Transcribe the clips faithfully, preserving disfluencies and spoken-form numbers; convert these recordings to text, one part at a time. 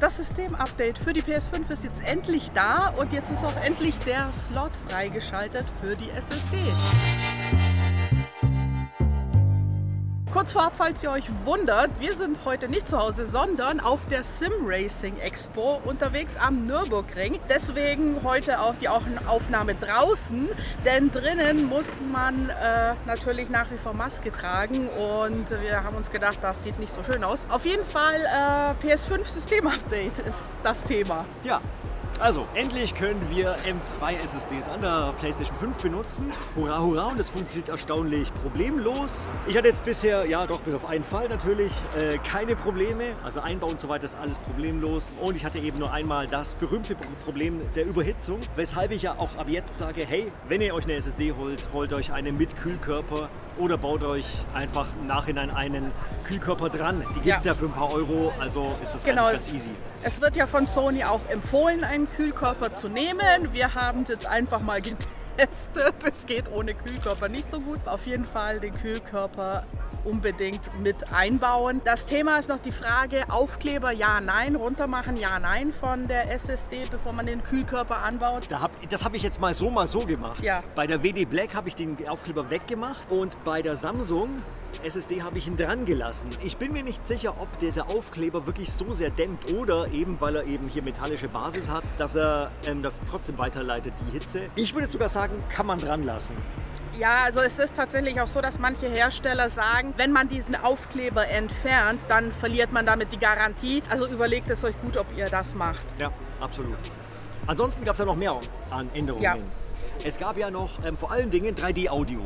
Das Systemupdate für die P S fünf ist jetzt endlich da und jetzt ist auch endlich der Slot freigeschaltet für die S S D. Kurz vorab, falls ihr euch wundert, wir sind heute nicht zu Hause, sondern auf der Sim Racing Expo unterwegs am Nürburgring. Deswegen heute auch die Aufnahme draußen, denn drinnen muss man äh, natürlich nach wie vor Maske tragen und wir haben uns gedacht, das sieht nicht so schön aus. Auf jeden Fall äh, P S fünf Systemupdate ist das Thema. Ja. Also, endlich können wir M zwei S S Ds an der PlayStation fünf benutzen. Hurra, hurra, und das funktioniert erstaunlich problemlos. Ich hatte jetzt bisher, ja doch, bis auf einen Fall natürlich, äh, keine Probleme. Also Einbau und so weiter ist alles problemlos. Und ich hatte eben nur einmal das berühmte Problem der Überhitzung, weshalb ich ja auch ab jetzt sage, hey, wenn ihr euch eine S S D holt, holt euch eine mit Kühlkörper oder baut euch einfach im Nachhinein einen Kühlkörper dran. Die gibt es ja. ja für ein paar Euro, also ist das genau, ganz es, easy. Es wird ja von Sony auch empfohlen, einen Kühlkörper zu nehmen. Wir haben es jetzt einfach mal getestet. Es geht ohne Kühlkörper nicht so gut. Auf jeden Fall den Kühlkörper unbedingt mit einbauen. Das Thema ist noch die Frage, Aufkleber ja, nein, runtermachen ja, nein von der S S D, bevor man den Kühlkörper anbaut. Da hab, das habe ich jetzt mal so, mal so gemacht. Ja. Bei der W D Black habe ich den Aufkleber weggemacht und bei der Samsung S S D habe ich ihn dran gelassen. Ich bin mir nicht sicher, ob dieser Aufkleber wirklich so sehr dämmt oder eben, weil er eben hier metallische Basis hat, dass er ähm, das trotzdem weiterleitet, die Hitze. Ich würde sogar sagen, kann man dran lassen. Ja, also es ist tatsächlich auch so, dass manche Hersteller sagen, wenn man diesen Aufkleber entfernt, dann verliert man damit die Garantie. Also überlegt es euch gut, ob ihr das macht. Ja, absolut. Ansonsten gab es ja noch mehr an Änderungen. Ja. Es gab ja noch ähm, vor allen Dingen drei D Audio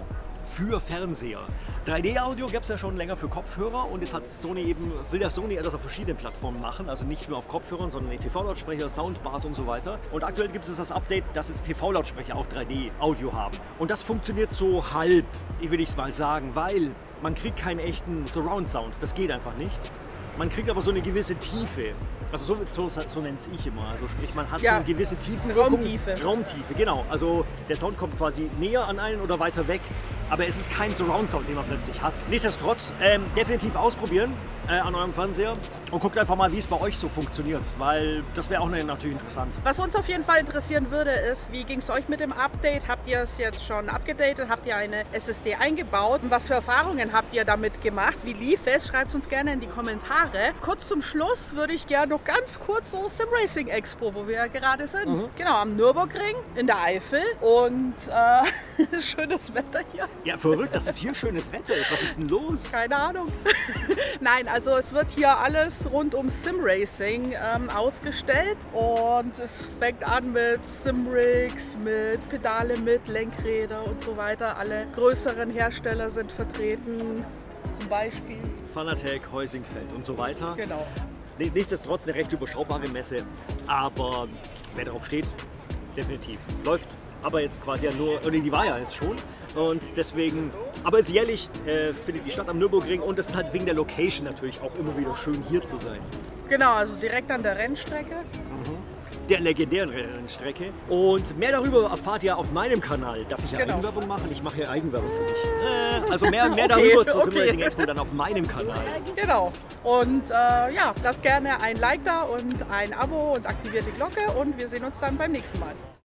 für Fernseher. drei D Audio gab es ja schon länger für Kopfhörer und jetzt hat Sony eben, will ja Sony etwas auf verschiedenen Plattformen machen, also nicht nur auf Kopfhörern, sondern T V-Lautsprecher, Soundbars und so weiter. Und aktuell gibt es das Update, dass jetzt T V-Lautsprecher auch drei D Audio haben. Und das funktioniert so halb, würde ich es mal sagen, weil man kriegt keinen echten Surround-Sound, das geht einfach nicht. Man kriegt aber so eine gewisse Tiefe. Also so, so, so nenne ich immer. Also sprich, man hat ja so eine gewisse Tiefenwirkung. Raumtiefe. Raumtiefe, genau. Also der Sound kommt quasi näher an einen oder weiter weg. Aber es ist kein Surround-Sound, den man plötzlich hat. Nichtsdestotrotz, ähm, definitiv ausprobieren äh, an eurem Fernseher und guckt einfach mal, wie es bei euch so funktioniert, weil das wäre auch natürlich interessant. Was uns auf jeden Fall interessieren würde, ist, wie ging es euch mit dem Update? Habt ihr es jetzt schon abgedatet? Habt ihr eine S S D eingebaut? Und was für Erfahrungen habt ihr damit gemacht? Wie lief es? Schreibt es uns gerne in die Kommentare. Kurz zum Schluss würde ich gerne noch ganz kurz so Sim Racing Expo, wo wir ja gerade sind. Mhm. Genau, am Nürburgring in der Eifel und äh, schönes Wetter hier. Ja, verrückt, dass es hier schönes Wetter ist. Was ist denn los? Keine Ahnung. Nein, also es wird hier alles rund um Sim Racing ähm, ausgestellt und es fängt an mit Simrigs, mit Pedale, mit Lenkräder und so weiter. Alle größeren Hersteller sind vertreten, zum Beispiel Fanatec, Heusinkfeld und so weiter. Genau. Nichtsdestotrotz eine recht überschaubare Messe, aber wer darauf steht, definitiv läuft. Aber jetzt quasi ja nur, oder die war ja jetzt schon und deswegen, aber es ist jährlich, äh, findet die statt am Nürburgring und es ist halt wegen der Location natürlich auch immer wieder schön hier zu sein. Genau, also direkt an der Rennstrecke. Mhm. Der legendären Rennstrecke. Und mehr darüber erfahrt ihr auf meinem Kanal. Darf ich ja genau. Eigenwerbung machen? Ich mache ja Eigenwerbung für dich. Äh, also mehr, mehr okay, darüber zur okay. Sim Racing Expo dann auf meinem Kanal. Genau. Und äh, ja, lasst gerne ein Like da und ein Abo und aktiviert die Glocke und wir sehen uns dann beim nächsten Mal.